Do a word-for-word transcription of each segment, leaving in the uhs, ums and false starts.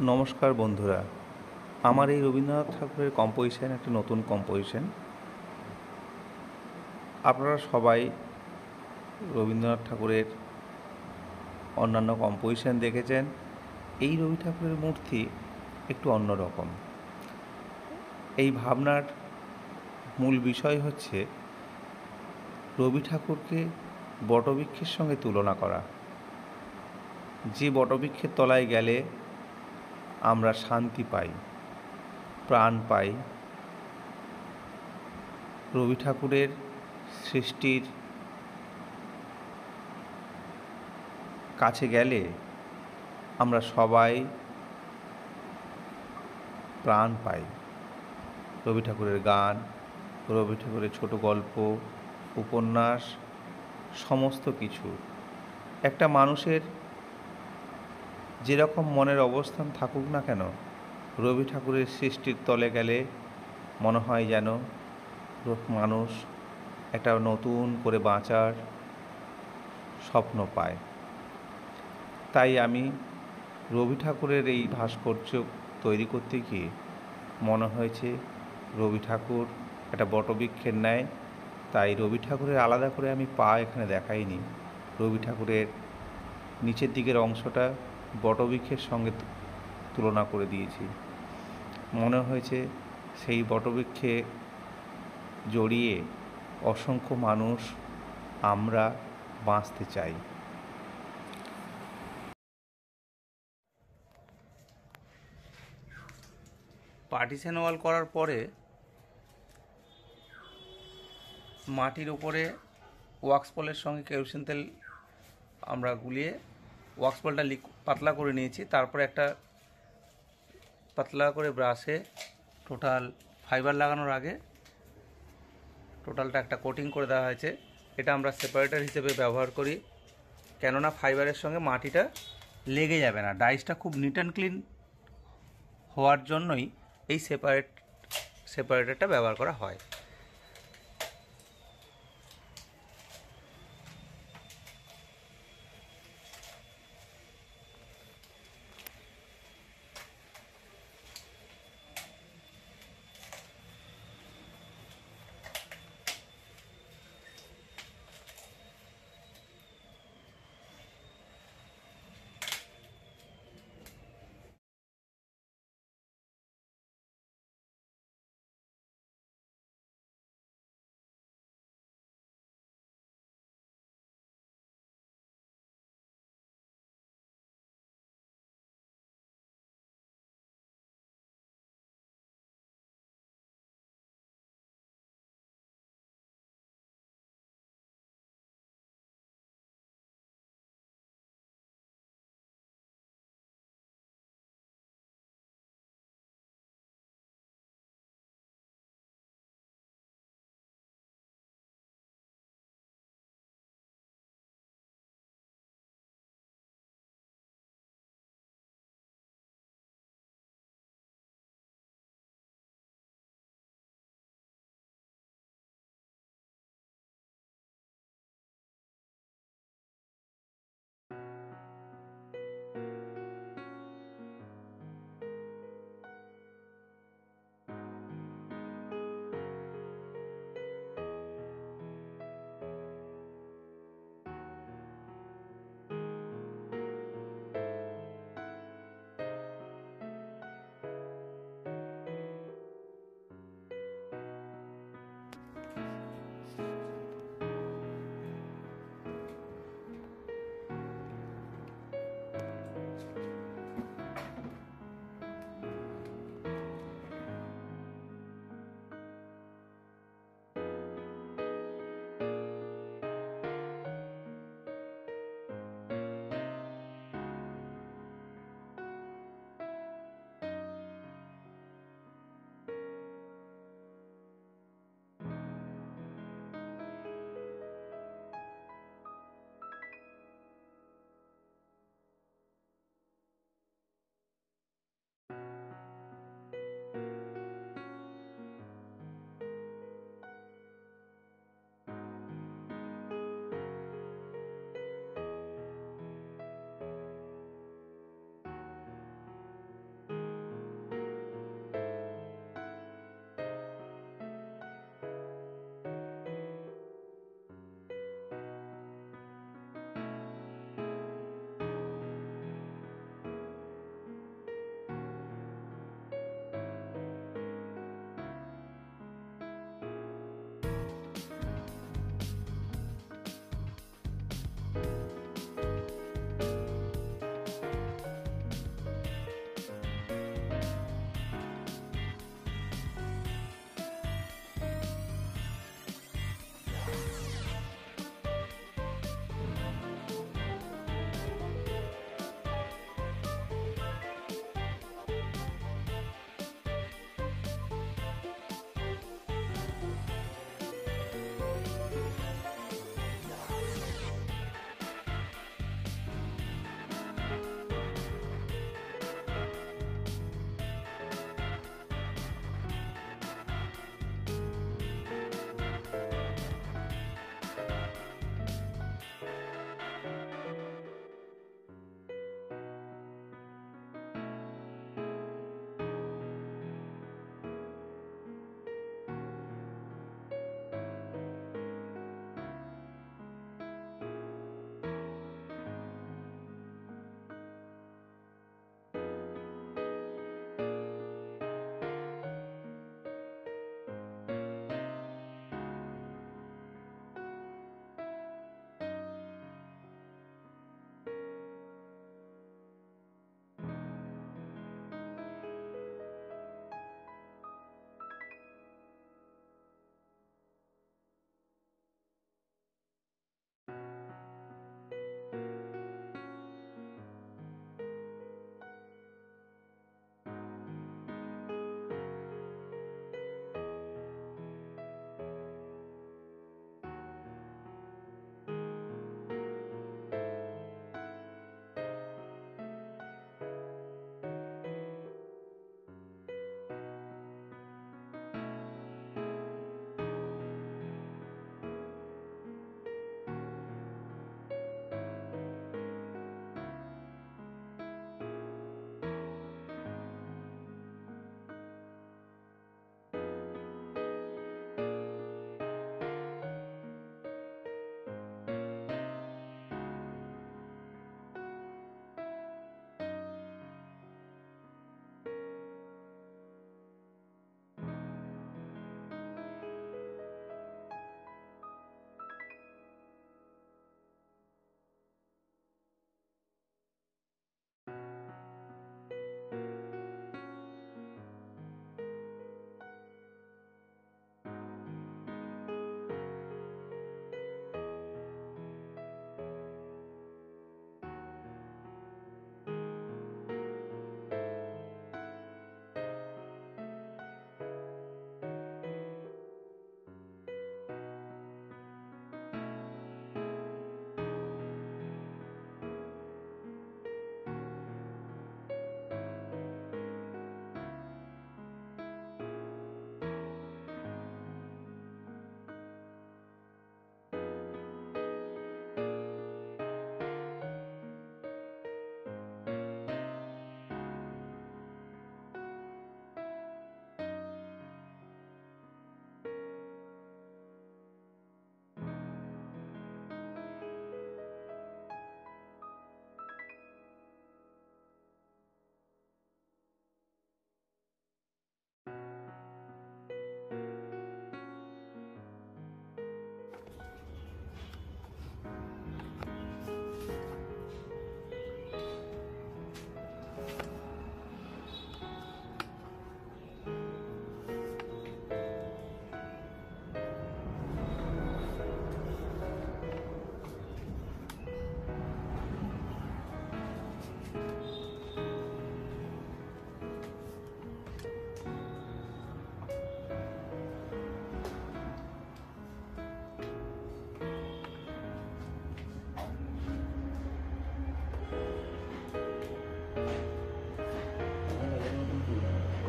नमस्कार बंधुरा आमार एई रवींद्रनाथ ठाकुरेर कम्पोजिशन एकटी नतून कम्पोजिशन आपनारा सबाई रवींद्रनाथ ठाकुरेर अन्यान्य कम्पोजिशन देखेछेन। एई रवि ठाकुरेर मूर्ति एकटु अन्य रकम। एई भावनार मूल विषय हच्छे रवि ठाकुरके बटवृक्षेर संगे तुलना करा। जे बटवृक्षेर तलाय गेले आम्रा शांति पाई, प्राण पाई। रवि ठाकुरेर सृष्टिर काछे गेले आम्रा सबाई प्राण पाई। रवि ठाकुरेर गान, रवि ठाकुरेर छोट गल्प, उपन्यास समस्त किछु एकटा मानुषेर जे रकम मनेर अवस्थान थाकुक ना केन रवि ठाकुरेर सृष्टिर तले गेले मने हय जेन मानुष एकटा नतून करे बाँचार स्वप्न पाय। ताई आमी रवि ठाकुरेर एई भास्कर्य तैरि करते गिये मने हयेछे रवि ठाकुर एकटा बटवृक्षेर न्याय। ताई रवि ठाकुरेर आलादा करे आमी पा एखाने देखाइनि। रवि ठाकुरेर निचेर दिकेर अंशटा बटवृक्षेर संगे तुलना करे दिएछि। मने हयेछे सेई बटवृक्षे जड़िए असंख्य मानुष आमरा बाँचते चाई। पार्टिशन वाल करार परे माटिर उपरे वाक्स पलेर संगे केरोसिन तेल आमरा गुलिए वाक्स पलटा लिक पतला करे निएछि। तारपरे एकटा पतला करे ब्राशे टोटाल फाइबर लागानोर आगे टोटालटा एकटा कोटिंग करे देওয়া হয়েছে। এটা আমরা সেপারেটর হিসেবে ব্যবহার করি, কেননা ফাইবারের সঙ্গে মাটিটা লেগে যাবে না। ডাইসটা খুব নিট অ্যান্ড ক্লিন হওয়ার জন্যই এই সেপারেট সেপারেটরটা ব্যবহার করা হয়।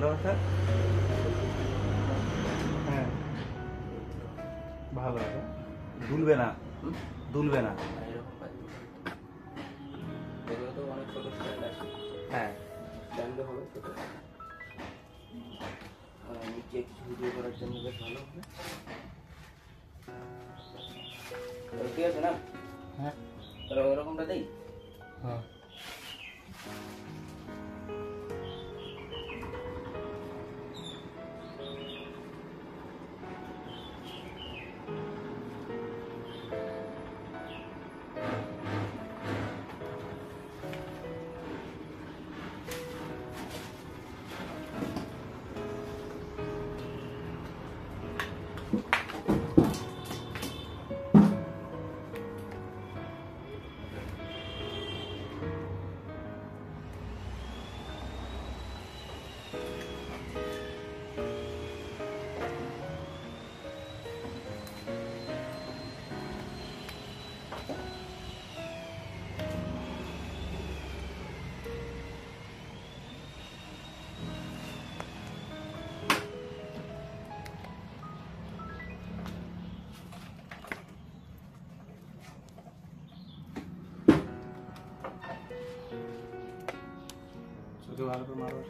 हाँ वाला पर मारो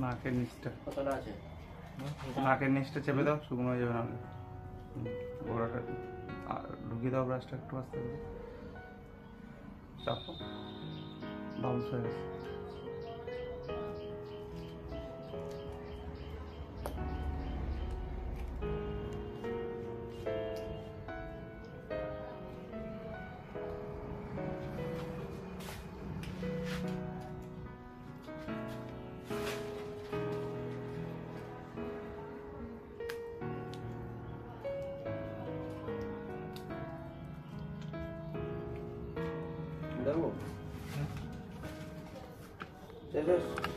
নাকের নিচটা কতটা আছে নাকের নিচটা চেপে দাও শুকনো হয়ে যাবে না গোড়াটা ঢুকিয়ে দাও ব্রাশটা একটু আস্তে করে চাপো বাউন্স হয়ে গেছে Gracias.